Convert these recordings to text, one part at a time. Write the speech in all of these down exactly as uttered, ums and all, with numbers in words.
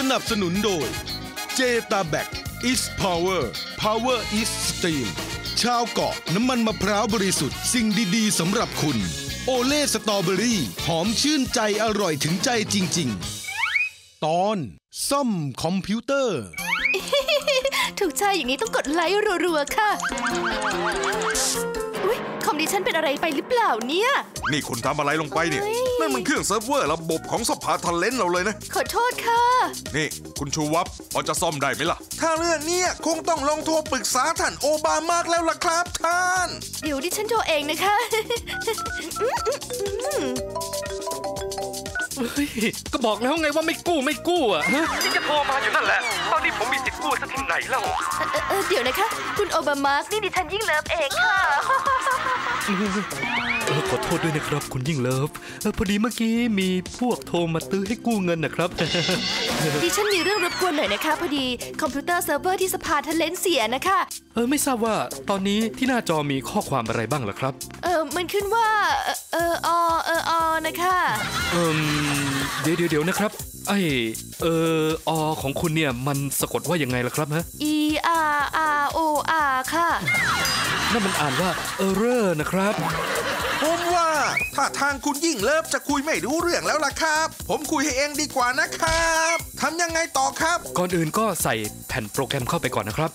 สนับสนุนโดยเจตาแบค is power power is steam ชาวเกาะน้ำมันมะพร้าวบริสุทธิ์สิ่งดีๆสำหรับคุณโอเล่สตรอเบอรี่หอมชื่นใจอร่อยถึงใจจริงๆตอนซ่อมคอมพิวเตอร์ถูกใจอย่างนี้ต้องกดไลค์รัวๆค่ะอุ๊ยคอมดิฉันเป็นอะไรไปหรือเปล่าเนี่ยนี่คุณทำอะไรลงไปเนี่ยนั่นมันเครื่องเซิร์ฟเวอร์ระบบของสภาทเลนเราเลยนะขอโทษค่ะนี่คุณชูวับพอจะซ่อมได้ไหมล่ะถ้าเรื่องนี้คงต้องลองโทรปรึกษาท่านโอบามากแล้วล่ะครับท่านเดี๋ยวดิฉันโทรเองนะคะก็บอกแล้วไงว่าไม่กู้ไม่กู้อ่ะที่จะโทรมาอยู่นั่นแหละตอนนี้ผมมีสิทธิ์กู้ซะที่ไหนแล้วเดี๋ยวนะคะคุณโอบามานี่ดิฉันยิ่งเลิฟเองค่ะขอโทษด้วยนะครับคุณยิ่งเลิฟพอดีเมื่อกี้มีพวกโทรมาตื้อให้กู้เงินนะครับดิฉันมีเรื่องรบกวนหน่อยนะคะพอดีคอมพิวเตอร์เซิร์ฟเวอร์ที่สภาทะเลนเสียนะคะเออไม่ทราบว่าตอนนี้ที่หน้าจอมีข้อความอะไรบ้างเหรอครับเออมันขึ้นว่าเอออเอออนะคะเออเดี๋ยวเดี๋ยวนะครับไอเอออของคุณเนี่ยมันสะกดว่ายังไงล่ะครับฮะ e r r o r ค่ะนั่นมันอ่านว่า error นะครับผมว่าถ้าทางคุณยิ่งเลิฟจะคุยไม่รู้เรื่องแล้วล่ะครับผมคุยให้เองดีกว่านะครับทำยังไงต่อครับก่อนอื่นก็ใส่แผ่นโปรแกรมเข้าไปก่อนนะครับ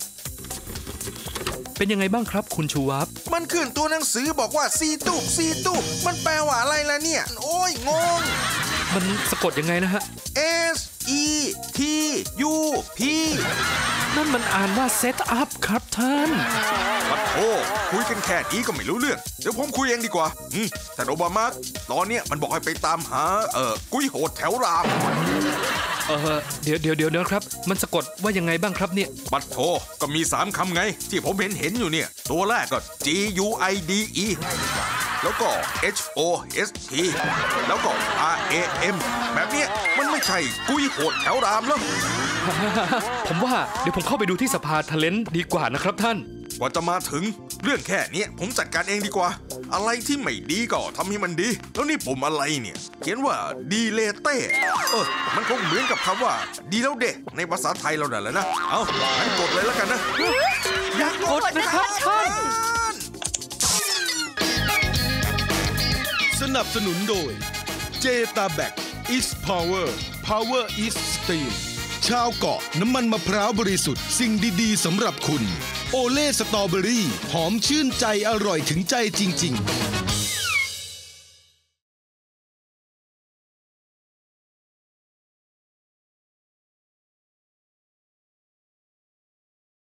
เป็นยังไงบ้างครับคุณชูวับมันขึ้นตัวหนังสือบอกว่าซีตุกซีตุกมันแปลว่าอะไรล่ะเนี่ยโอ้ยงงมันสะกดยังไงนะฮะ S E T U P นั่นมันอ่านว่า set up ครับท่านโอ้คุยกันแค่นี้ก็ไม่รู้เรื่องเดี๋ยวผมคุยเองดีกว่าอืมแต่โอบามาตอนเนี้ยมันบอกให้ไปตามหาเอ่อกุ้ยโหดแถวรามเออเดี๋ยวเดี๋ยวเดี๋ยวนะครับมันสะกดว่ายังไงบ้างครับเนี่ยบัดโธก็มีสามคำไงที่ผมเห็นเห็นอยู่เนี่ยตัวแรกก็ G U I D E แล้วก็ H O S T แล้วก็ R A M แบบเนี้ยมันไม่ใช่กุ้ยโหดแถวรามแล้วผมว่าเดี๋ยวผมเข้าไปดูที่สภาทะเลนดีกว่านะครับท่านกว่าจะมาถึงเรื่องแค่นี้ผมจัดการเองดีกว่าอะไรที่ไม่ดีก็ทำให้มันดีแล้วนี่ผมอะไรเนี่ยเขียนว่าดีเลเต้เออมันคงเหมือนกับคำว่าดีแล้วเดะในภาษาไทยเราเด้อแล้วนะเอางั้นกดเลยแล้วกันนะอย่ากดนะครับท่านสนับสนุนโดยเจตาแบค is power power is steam ชาวเกาะน้ำมันมะพร้าวบริสุทธิ์สิ่งดีๆสำหรับคุณโอเล่สตรอเบอรี่หอมชื่นใจอร่อยถึงใจจริงๆ